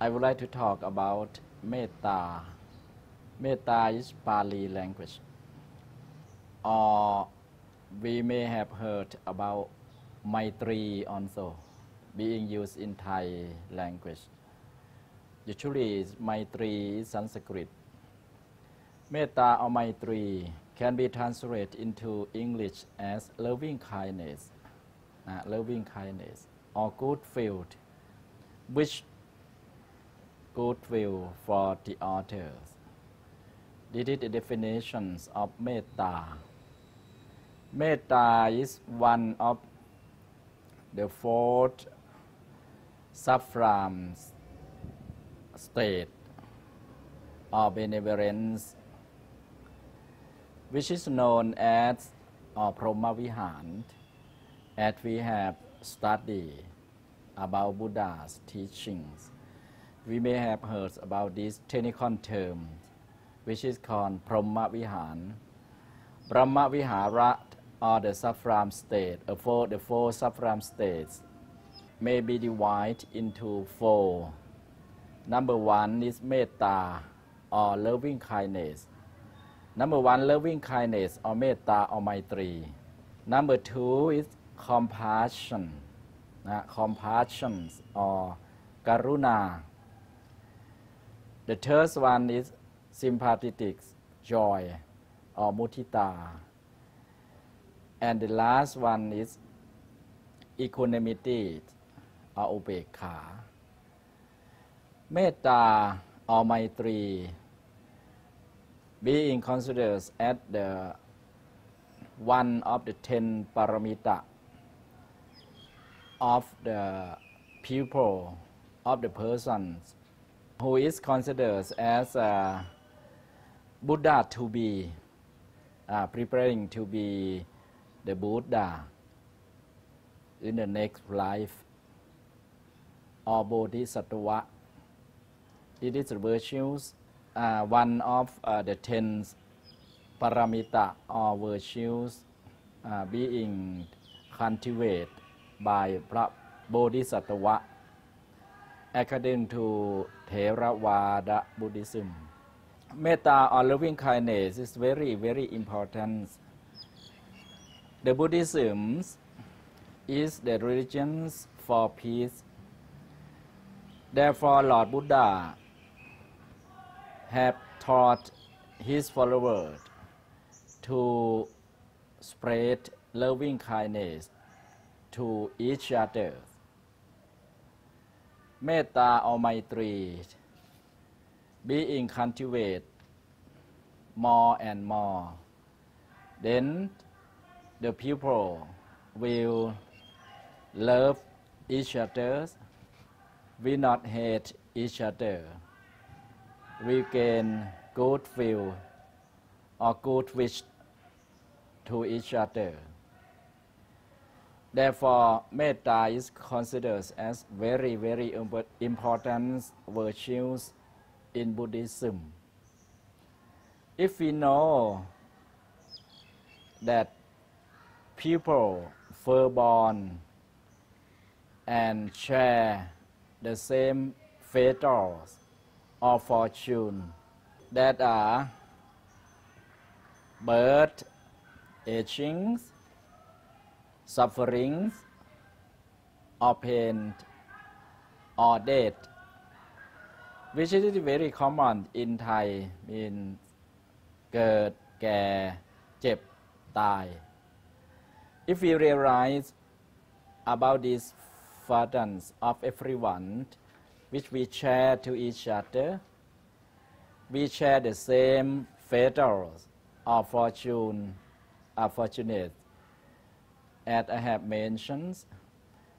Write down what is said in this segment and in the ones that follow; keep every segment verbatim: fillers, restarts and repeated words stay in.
I would like to talk about metta. Metta is Pali language, or we may have heard about Maitri also, being used in Thai language. Usually, Maitri is Sanskrit. Metta or Maitri can be translated into English as loving kindness, uh, loving kindness, or good will, which good will for the others. This is the definition of metta. Metta is one of the four saffron state of benevolence, which is known as Brahmavihara, as we have studied about Buddha's teachings. We may have heard about this technical term, which is called Brahmavihara. Brahmavihara, or the saffron state, or four, the four saffron states, may be divided into four. Number one is metta, or loving kindness. Number one, loving kindness, or metta, or maitri. Number two is compassion, uh, compassion, or karuna. The third one is sympathetic, joy, or mudita. And the last one is equanimity, or upekkha. Metta, or maitri, being considered as the one of the ten paramita of the people, of the persons who is considered as a Buddha to be, uh, preparing to be the Buddha in the next life, or Bodhisattva. It is virtues, uh, one of uh, the ten paramita or virtues uh, being cultivated by Bodhisattva according to Theravada Buddhism. Metta or loving kindness is very, very important. The Buddhism is the religion for peace. Therefore, Lord Buddha have taught his followers to spread loving kindness to each other. Metta or maitri being cultivated more and more, then the people will love each other, will not hate each other, will gain good will or good wish to each other. Therefore, metta is considered as very, very important virtues in Buddhism. If we know that people firstborn and share the same fate or fortune, that are birth, aging, sufferings, or pain, or death, which is very common in Thai, means เกิด แก่ เจ็บ ตาย. If we realize about these burdens of everyone, which we share to each other, we share the same fate or fortune, or fortunate, as I have mentioned,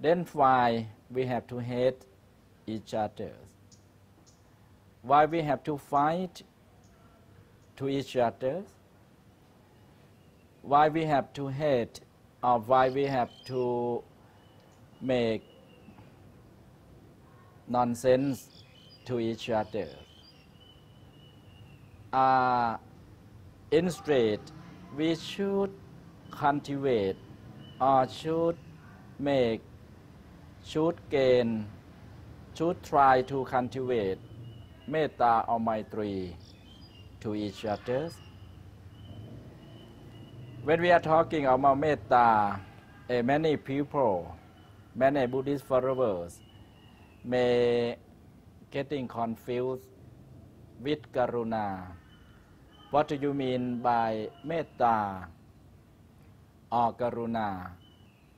then why we have to hate each other? Why we have to fight to each other? Why we have to hate, or why we have to make nonsense to each other? Uh, instead, we should cultivate, or should make, should gain should try to cultivate Metta or Maitri to each other. When we are talking about Metta, uh, many people, many Buddhist followers may getting confused with Karuna. What do you mean by Metta or Karuna?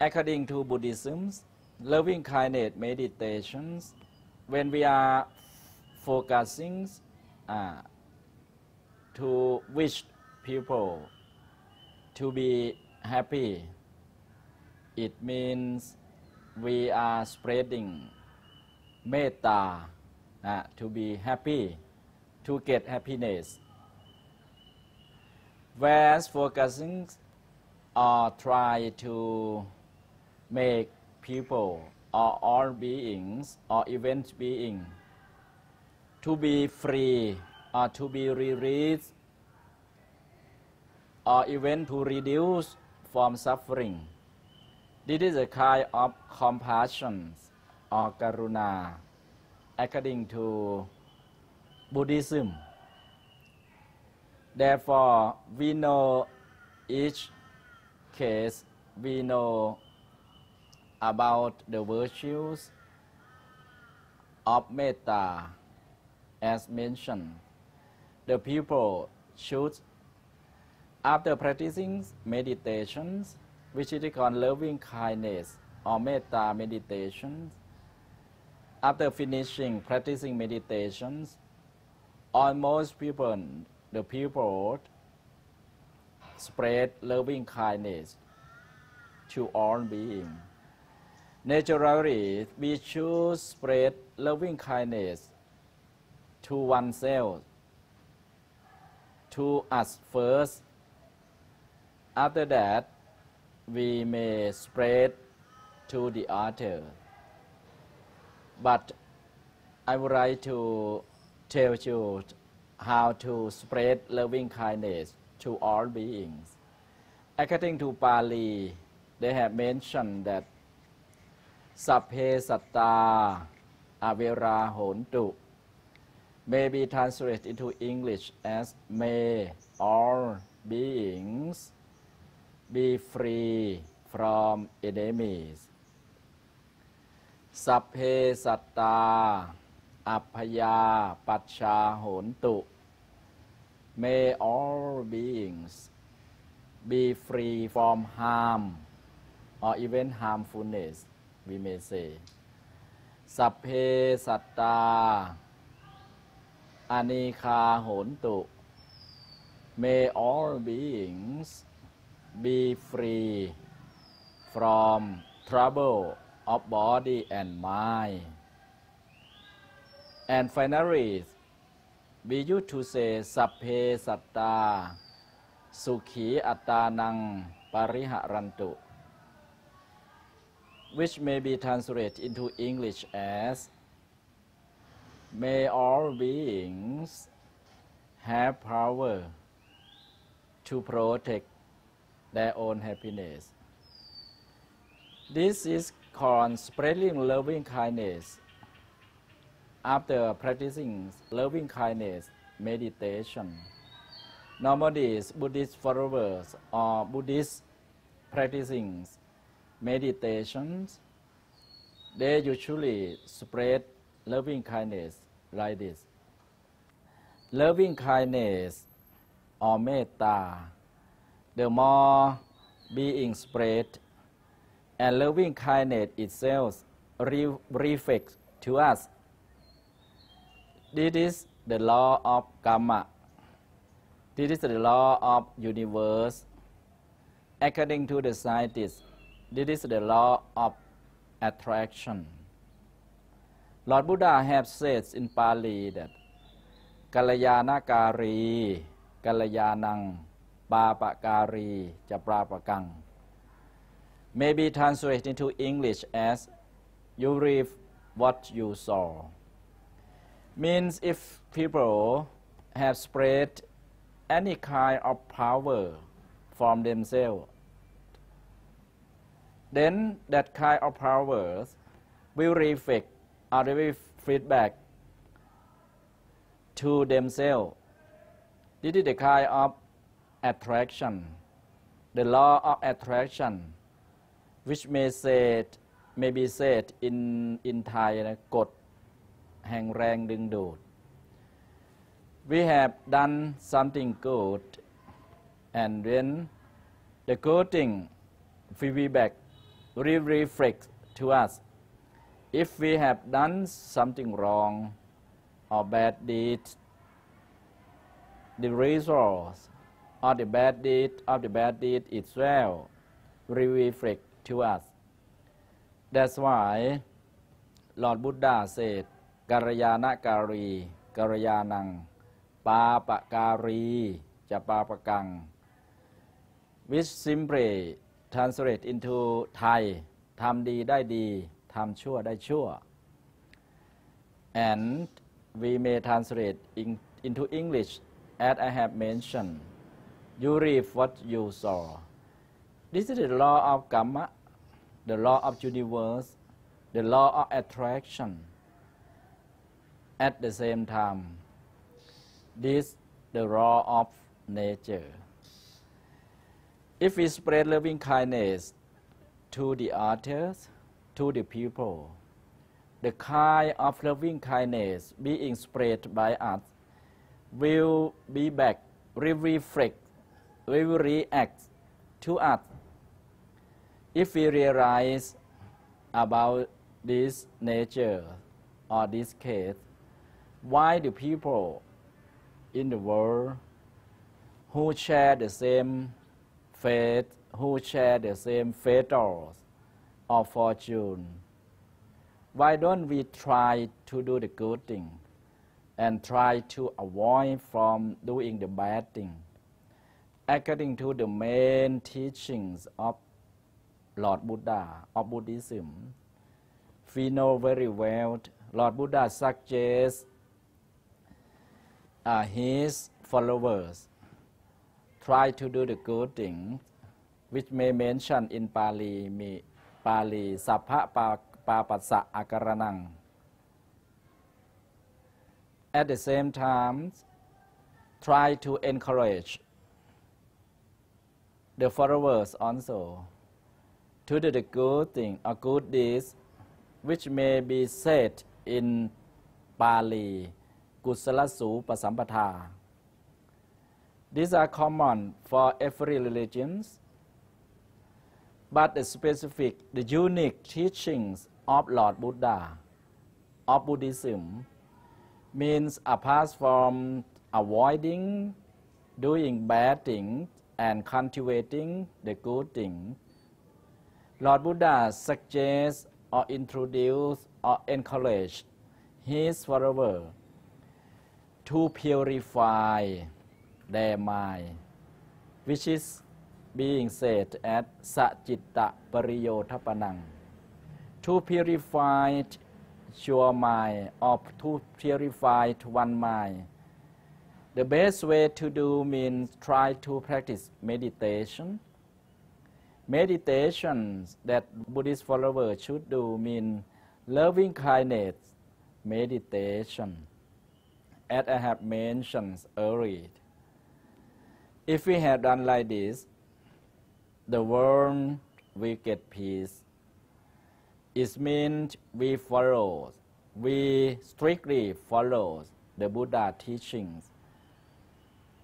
According to Buddhism, loving kindness meditations, when we are focusing uh, to wish people to be happy, it means we are spreading Metta uh, to be happy, to get happiness. Whereas focusing or try to make people or all beings or event being to be free or to be released or even to reduce from suffering. This is a kind of compassion or karuna according to Buddhism. Therefore, we know each case, we know about the virtues of Metta. As mentioned, the people should, after practicing meditations, which is called loving kindness or Metta meditations, after finishing practicing meditations, almost people The people spread loving kindness to all beings. Naturally, we should spread loving kindness to oneself, to us first. After that, we may spread to the other. But I would like to tell you how to spread loving kindness to all beings. According to Pali, they have mentioned that Sabbe satta avera hontu may be translated into English as may all beings be free from enemies. Sabbe satta abyapajjha hontu, may all beings be free from harm or even harmfulness, we may say. Sabbe satta anigha hontu, may all beings be free from trouble of body and mind. And finally, we used to say Sabbe satta sukhi attanang pariharantu, which may be translated into English as may all beings have power to protect their own happiness. This is called spreading loving kindness. After practicing loving kindness meditation, normally Buddhist followers or Buddhist practicing meditations, they usually spread loving kindness like this. Loving kindness or metta, the more being spread, and loving kindness itself reflects to us. This is the law of karma. This is the law of universe. According to the scientists, this is the law of attraction. Lord Buddha has said in Pali that Kalyanakari, Kalyanang, papakari, japrapakang may be translated into English as you reap what you sow. Means if people have spread any kind of power from themselves, then that kind of power will reflect or feedback to themselves. This is the kind of attraction, the law of attraction, which may said, may be said in in Thai, "Kot hang rang ding do." We have done something good, and then the good thing feedback reflects to us. If we have done something wrong or bad deed, the results of the bad deed of the bad deed itself reflect to us. That's why Lord Buddha said, "Kalyanakari, Kalyanang, papakari, japapakang," which simply translates into Thai, "Tham di dai di, tham chua dai chua," and we may translate in, into English as I have mentioned, "You reap what you sow." This is the law of karma, the law of universe, the law of attraction. At the same time, this is the law of nature. If we spread loving kindness to the others, to the people, the kind of loving kindness being spread by us will be back, will reflect, will react to us. If we realize about this nature or this case, why the people in the world who share the same faith, who share the same fate or fortune, why don't we try to do the good thing and try to avoid from doing the bad thing? According to the main teachings of Lord Buddha, of Buddhism, we know very well Lord Buddha suggests uh, his followers try to do the good thing, which may mention in Pali, me, Pali, Sabha Papasa Akaranang. At the same time, try to encourage the followers also to do the good thing or good deeds, which may be said in Pali, Kusalasu Pasampata. These are common for every religions, but the specific, the unique teachings of Lord Buddha, of Buddhism, means apart from avoiding doing bad things and cultivating the good things, Lord Buddha suggests or introduces or encourages his followers to purify their mind, which is being said at Sajitta Pariyotapanang, to purify your mind or to purify one mind. The best way to do means try to practice meditation. Meditations that Buddhist followers should do mean loving kindness meditation, as I have mentioned earlier. If we had done like this, the world will get peace. It means we follow, we strictly follow the Buddha teachings,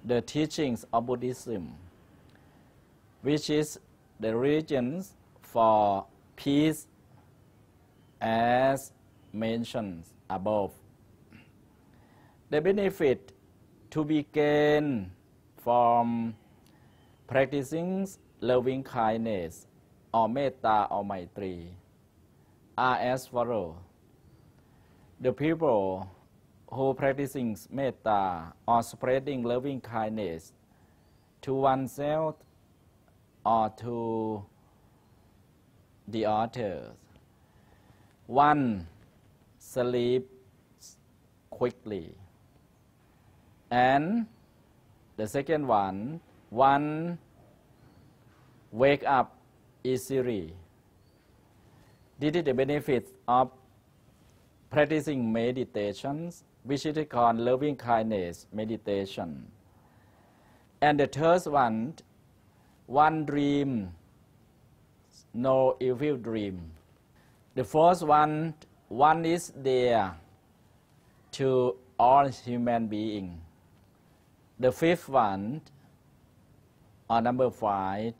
the teachings of Buddhism, which is the religions for peace as mentioned above. The benefit to be gained from practicing loving kindness or metta or maitri are as follows. The people who practicing metta or spreading loving kindness to oneself or to the others, one sleeps quickly, and the second one, one wake up easily. This is the benefit of practicing meditations, which is called loving kindness meditation. And the third one, one dream, no evil dream. The first one, one is there to all human beings. The fifth one, or number five,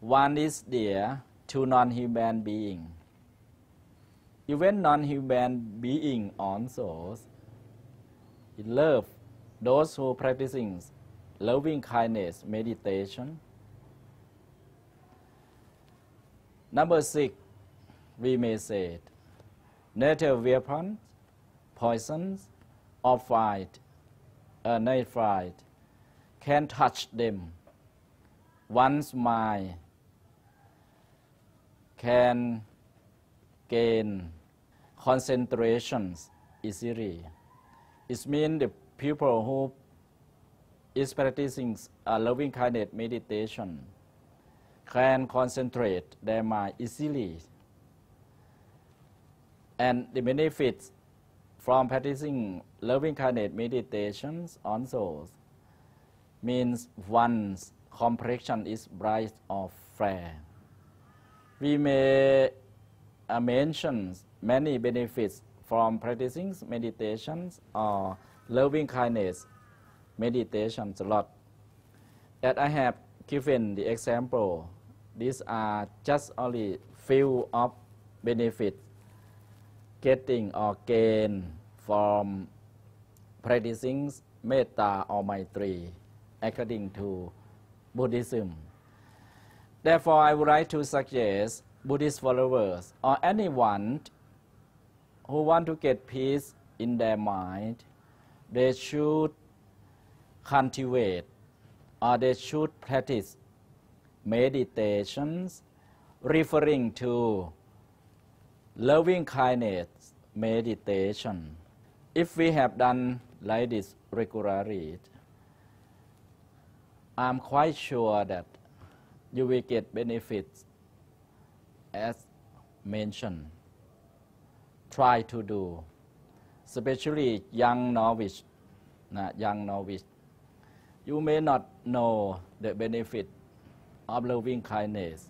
one is there to non-human beings. Even non-human beings also love those who practicing loving kindness meditation. Number six, we may say, natural weapons, poisons, or fight, a night fight, can touch them. One's mind can gain concentrations easily. It means the people who is practicing a loving kindness meditation can concentrate their mind easily. And the benefits from practicing loving kindness meditations on souls means one's complexion is bright or fair. We may uh, mention many benefits from practicing meditations or loving kindness meditations a lot. That I have given the example. These are just only few of benefits getting or gain from practicing Metta or Maitri according to Buddhism. Therefore, I would like to suggest Buddhist followers or anyone who want to get peace in their mind, they should cultivate or they should practice meditations referring to loving kindness meditation. If we have done like this regularly, I'm quite sure that you will get benefits as mentioned. Try to do, especially young novice, nah, young novice. You may not know the benefit of loving kindness.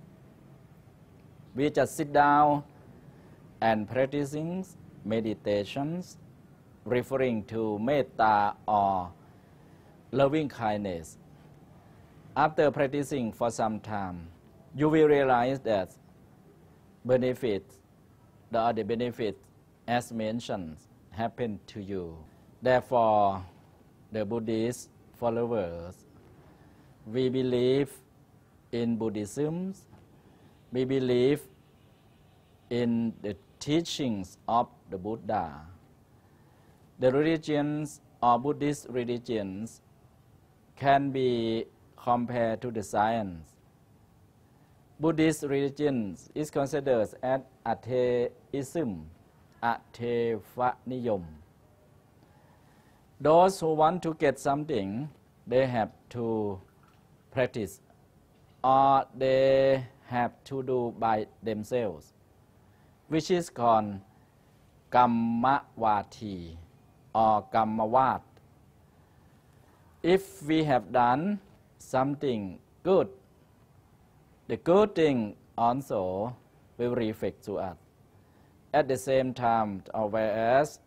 We just sit down and practicing meditations referring to Metta or loving kindness. After practicing for some time, you will realize that benefits, the other benefits as mentioned, happen to you. Therefore, the Buddhist followers, we believe in Buddhism, we believe in the teachings of the Buddha. The religions or Buddhist religions can be compared to the science. Buddhist religion is considered as atheism, athevaniyom. Those who want to get something, they have to practice or they have to do by themselves, which is called kammawati or kammawat. If we have done something good, the good thing also will reflect to us. At the same time, or whereas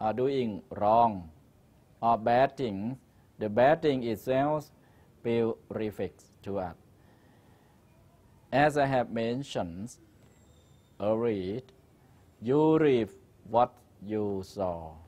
are doing wrong or bad things, the bad thing itself will reflect to us. As I have mentioned earlier, you reap what you sow.